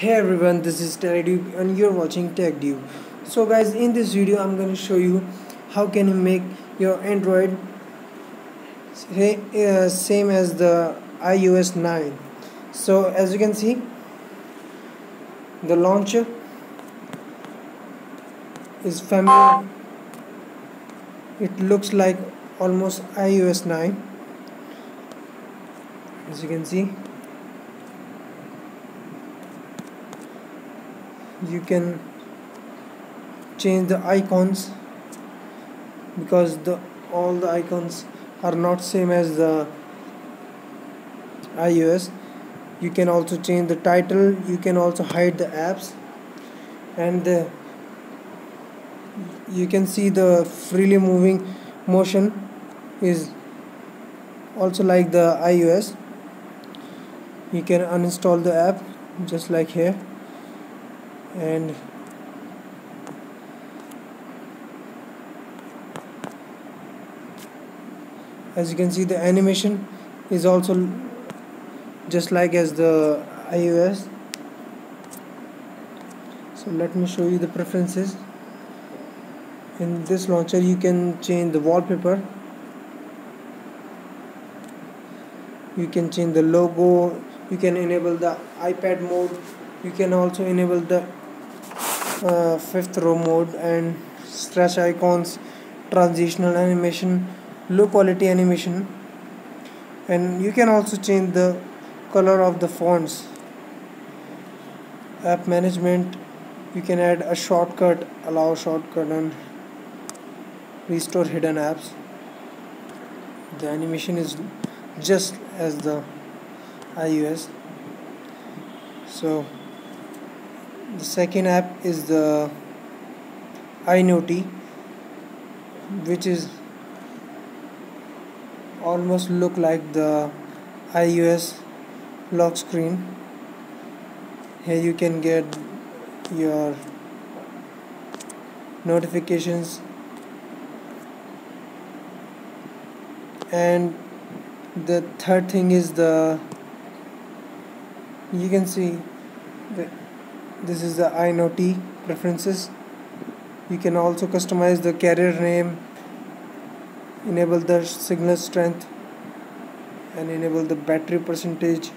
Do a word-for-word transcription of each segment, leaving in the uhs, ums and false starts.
Hey everyone, this is Tech Dube and you're watching Tech Dube. So guys, in this video I'm going to show you how can you make your Android same as the i O S nine. So as you can see, the launcher is familiar. It looks like almost i O S nine, as you can see. You can change the icons because the all the icons are not same as the iOS. You can also change the title. You can also hide the apps, and the, you can see the freely moving motion is also like the iOS. You can uninstall the app just like here, and as you can see, the animation is also just like as the iOS. So let me show you the preferences. In this launcher you can change the wallpaper, you can change the logo, you can enable the iPad mode, you can also enable the Uh, fifth row mode and stretch icons, transitional animation, low quality animation, and you can also change the color of the fonts. App management, you can add a shortcut, allow shortcut, and restore hidden apps. The animation is just as the iOS. So the second app is the iNoty, which is almost look like the iOS lock screen. Here you can get your notifications, and the third thing is the, you can see the this is the iNoty preferences. You can also customize the carrier name, enable the signal strength, and enable the battery percentage.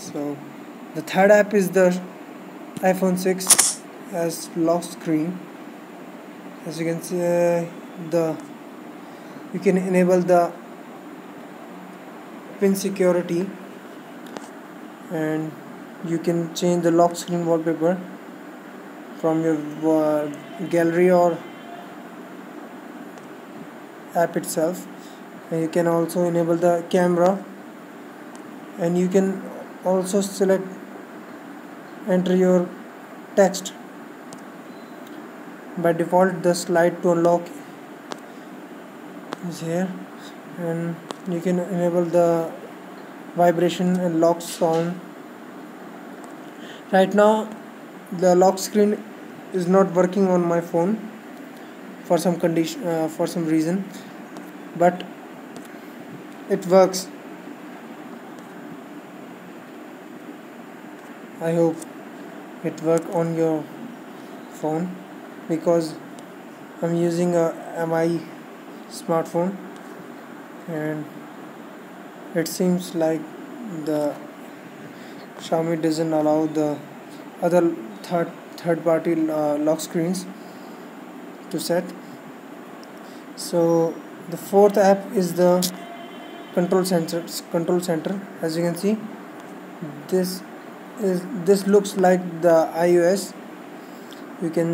So the third app is the iPhone six as lock screen. As you can see, uh, the you can enable the pin security, and you can change the lock screen wallpaper from your uh, gallery or app itself, and you can also enable the camera, and you can also select enter your text. By default the slide to unlock is here, and you can enable the vibration and lock sound. Right now the lock screen is not working on my phone for some condition uh, for some reason, but it works. I hope it works on your phone because I'm using a M I smartphone, and it seems like the Xiaomi doesn't allow the other third third party uh, lock screens to set. So the fourth app is the control center control center. As you can see, this is this looks like the iOS. You can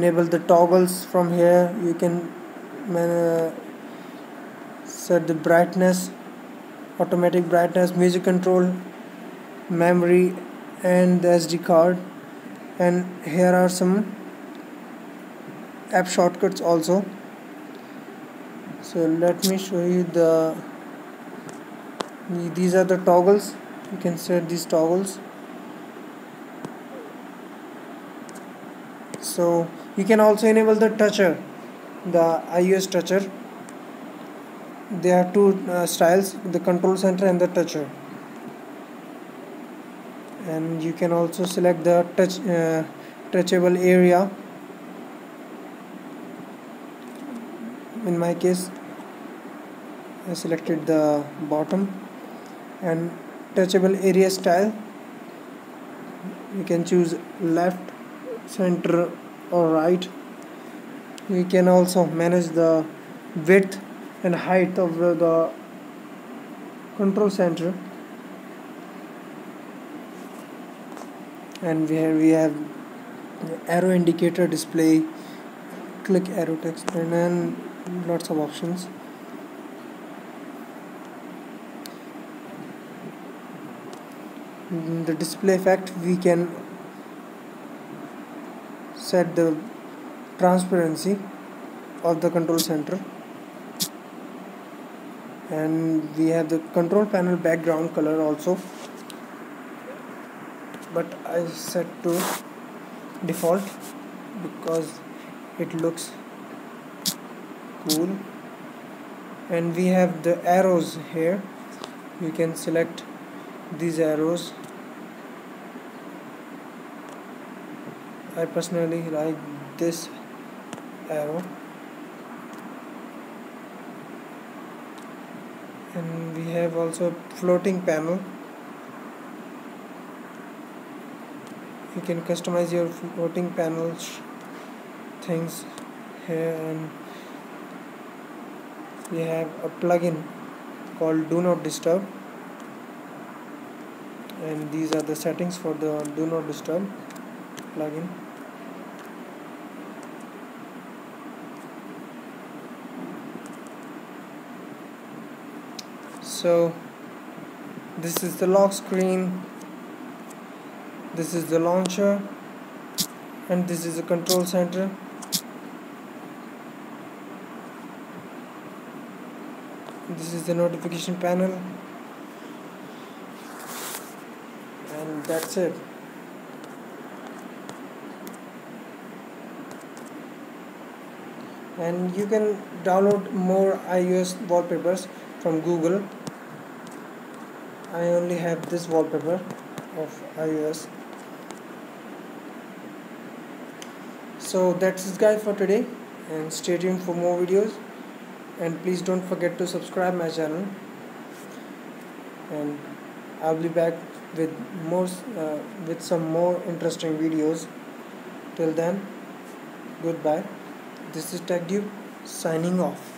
enable the toggles from here. You can uh, set the brightness, automatic brightness, music control, memory, and the S D card. And here are some app shortcuts also. So let me show you the these are the toggles. You can set these toggles, so you can also enable the toucher, the iOS toucher. There are two uh, styles, the control center and the toucher. and you can also select the touch uh, touchable area. In my case, I selected the bottom, and touchable area style, you can choose left, center or right. You can also manage the width and height of the control center, and here we have arrow indicator display, click arrow text, and then lots of options. In the display effect, we can set the transparency of the control center, and we have the control panel background color also, but I set to default because it looks cool. And we have the arrows here, you can select these arrows. I personally like this arrow, and we have also floating panel. You can customize your floating panel things here, and we have a plugin called Do Not Disturb, and these are the settings for the Do Not Disturb plugin. So this is the lock screen, this is the launcher, and this is the control center. This is the notification panel, and that's it. And you can download more iOS wallpapers from Google. I only have this wallpaper of iOS. So that's it guys for today, and stay tuned for more videos, and please don't forget to subscribe my channel, and I'll be back with more uh, with some more interesting videos. Till then, goodbye. This is Tech Dube signing off.